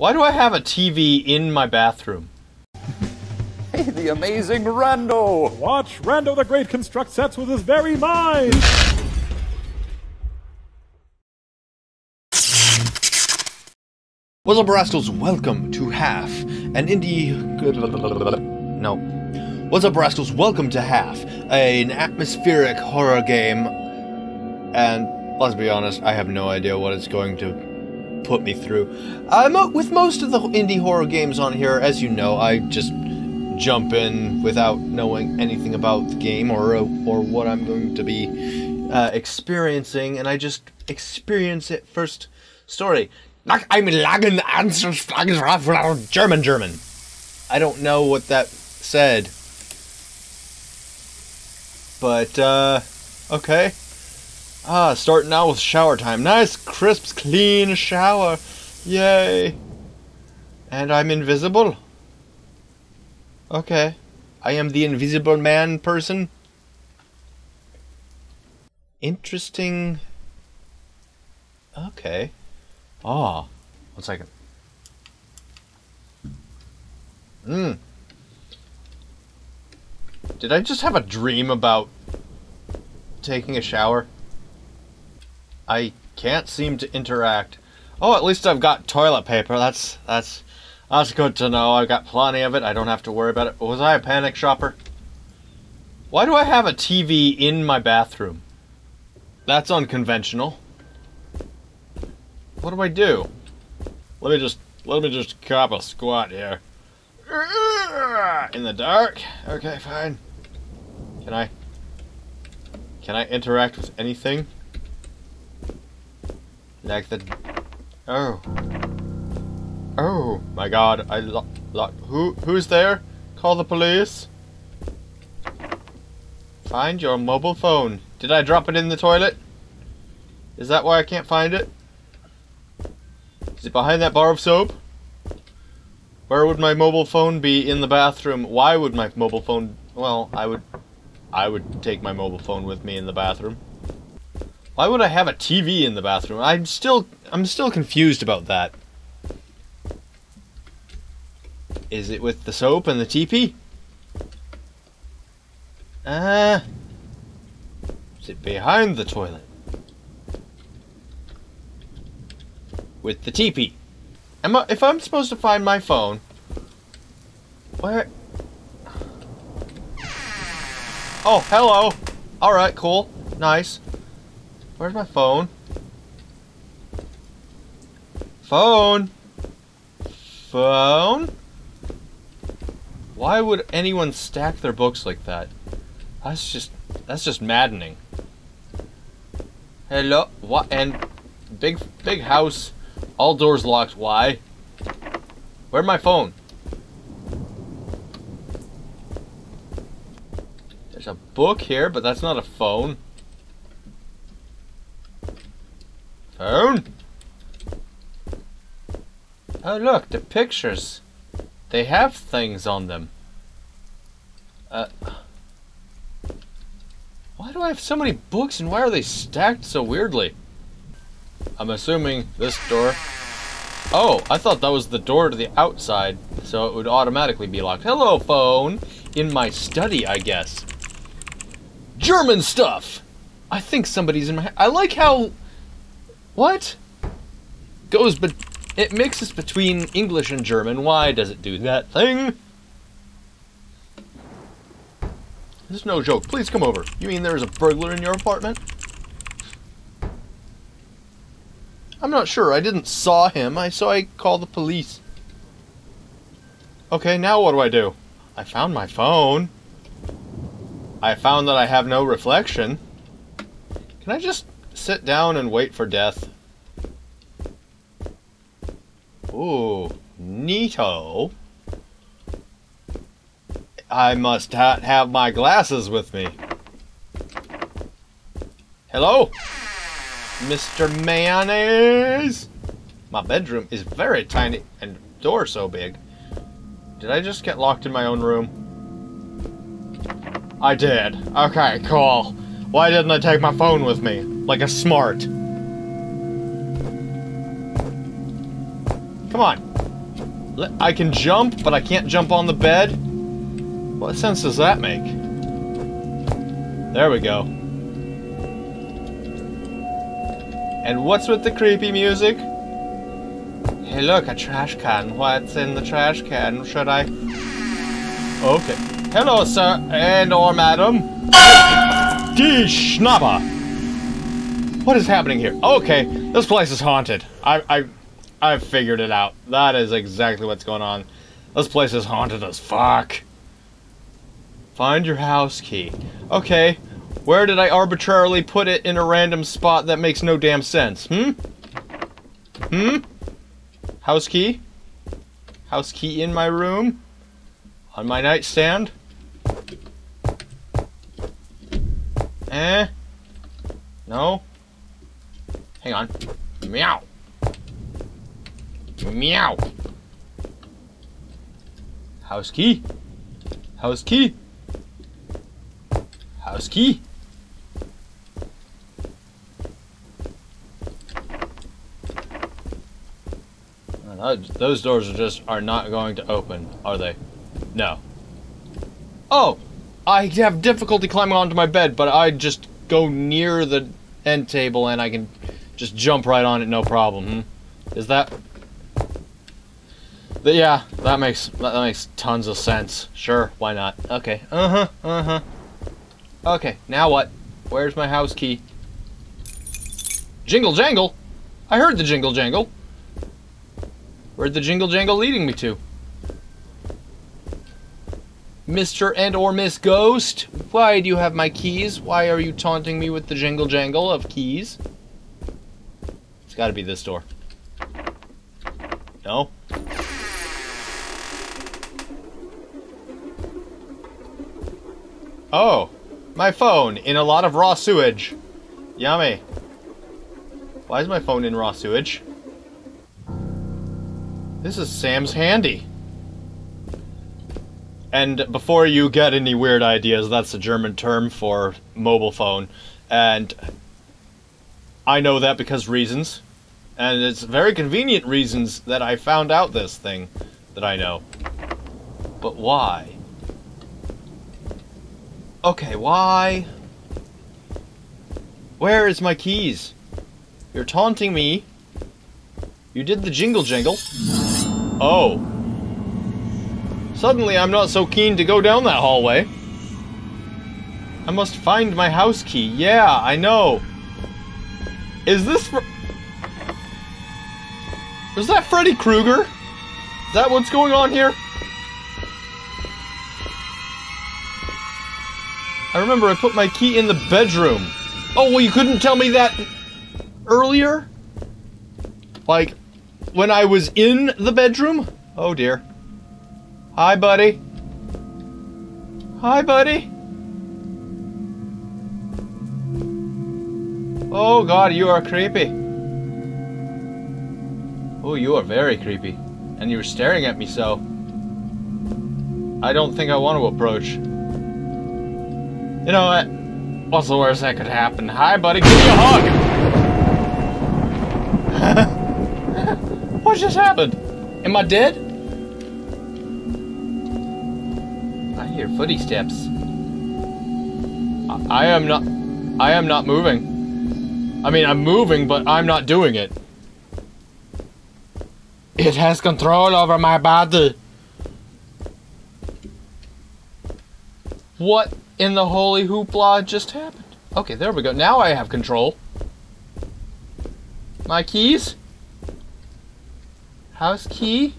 Why do I have a TV in my bathroom? Hey, the amazing Rando! Watch Rando the Great construct sets with his very mind! What's up, Rascals? Welcome to Half, an indie... No. What's up, Rascals? Welcome to Half, an atmospheric horror game. And, let's be honest, I have no idea what it's going to put me through. With most of the indie horror games on here, as you know, I just jump in without knowing anything about the game or what I'm going to be experiencing, and I just experience it first story. Nach einem langen Anschluss, German. I don't know what that said. But, okay. Ah, starting out with shower time. Nice, crisp, clean shower. Yay. And I'm invisible. Okay. I am the invisible man person. Interesting. Okay. Oh, 1 second. Did I just have a dream about taking a shower? I can't seem to interact. Oh, at least I've got toilet paper. That's good to know. I've got plenty of it. I don't have to worry about it. Was I a panic shopper? Why do I have a TV in my bathroom? That's unconventional. What do? Let me just cop a squat here. In the dark? Okay, fine. Can I interact with anything? Like the... Oh. Oh, my God. I Who's there? Call the police. Find your mobile phone. Did I drop it in the toilet? Is that why I can't find it? Is it behind that bar of soap? Where would my mobile phone be in the bathroom? Why would my mobile phone... Well, I would take my mobile phone with me in the bathroom. Why would I have a TV in the bathroom? I'm still confused about that. Is it with the soap and the teepee? Is it behind the toilet? With the teepee. If I'm supposed to find my phone... Where... Oh, hello! Alright, cool. Nice. Where's my phone? Phone? Phone? Why would anyone stack their books like that? That's just maddening. Hello? What? And... Big house... All doors locked. Why? Where'd my phone? There's a book here, but that's not a phone. Phone? Oh, look, the pictures. They have things on them. Why do I have so many books and why are they stacked so weirdly? I'm assuming this door... Oh, I thought that was the door to the outside, so it would automatically be locked. Hello, phone! In my study, I guess. German stuff! I think somebody's in my... I like how... What? Goes, but it mixes between English and German. Why does it do that thing? This is no joke. Please come over. You mean there's a burglar in your apartment? I'm not sure. I didn't saw him. I called the police. Okay, now what do? I found my phone. I found that I have no reflection. Can I just sit down and wait for death? Ooh, neato. I must not have my glasses with me. Hello? Mr. Mayonnaise! My bedroom is very tiny and the door so big. Did I just get locked in my own room? I did. Okay, cool. Why didn't I take my phone with me? Like a smart. Come on. I can jump, but I can't jump on the bed? What sense does that make? There we go. And what's with the creepy music? Hey look, a trash can. What's in the trash can? Should I? Okay. Hello, sir and or madam. Gee schnapper. What is happening here? Okay, this place is haunted. I figured it out. That is exactly what's going on. This place is haunted as fuck. Find your house key. Okay, where did I arbitrarily put it in a random spot that makes no damn sense? House key? House key in my room? On my nightstand? No? Hang on. Meow. Meow. House key. House key. House key. Those doors are just not going to open, are they? No. Oh! I have difficulty climbing onto my bed, but I just go near the end table and I can just jump right on it, no problem. Is that... yeah, that makes tons of sense. Sure, why not? Okay. Okay, now what? Where's my house key? Jingle jangle? I heard the jingle jangle. Where'd the jingle jangle leading me to? Mr. and or Miss Ghost, why do you have my keys? Why are you taunting me with the jingle jangle of keys? It's gotta be this door. No? Oh, my phone in a lot of raw sewage. Yummy. Why is my phone in raw sewage? This is Sam's Handy. And before you get any weird ideas, that's a German term for mobile phone. And I know that because reasons. And it's very convenient reasons that I found out this thing that I know. But why? Okay, why? Where is my keys? You're taunting me. You did the jingle jangle. Oh. Suddenly I'm not so keen to go down that hallway. I must find my house key. Yeah, I know. Is this... was that Freddy Krueger? Is that what's going on here? I remember I put my key in the bedroom. Oh, well, you couldn't tell me that earlier? Like, when I was in the bedroom? Oh, dear. Hi, buddy. Hi, buddy. Oh, God, you are creepy. Oh, you are very creepy. And you were staring at me, so... I don't think I want to approach. You know what? What's the worst that could happen? Hi, buddy, give me a hug! What just happened? Am I dead? I hear footsteps. I am not moving. I mean, I'm moving, but I'm not doing it. It has control over my body. What in the holy hoopla just happened? Okay, there we go. Now I have control. My keys. House key.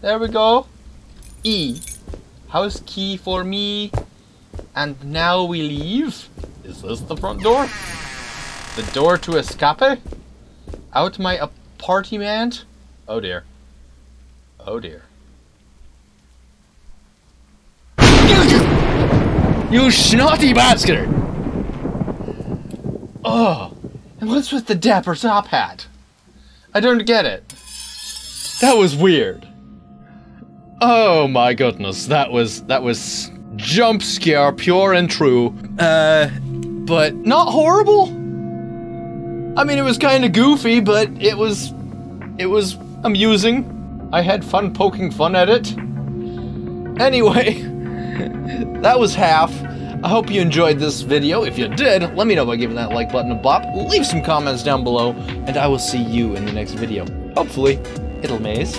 There we go. E. House key for me. And now we leave. Is this the front door? The door to escape? Out my apartment? Oh dear. Oh dear. You snotty bastard! Oh, and what's with the dapper top hat? I don't get it. That was weird. Oh my goodness, that was jump scare pure and true. But not horrible. I mean, it was kind of goofy, but it was amusing. I had fun poking fun at it. Anyway, that was Half. I hope you enjoyed this video. If you did, let me know by giving that like button a bop. Leave some comments down below, and I will see you in the next video. Hopefully, it'll maze.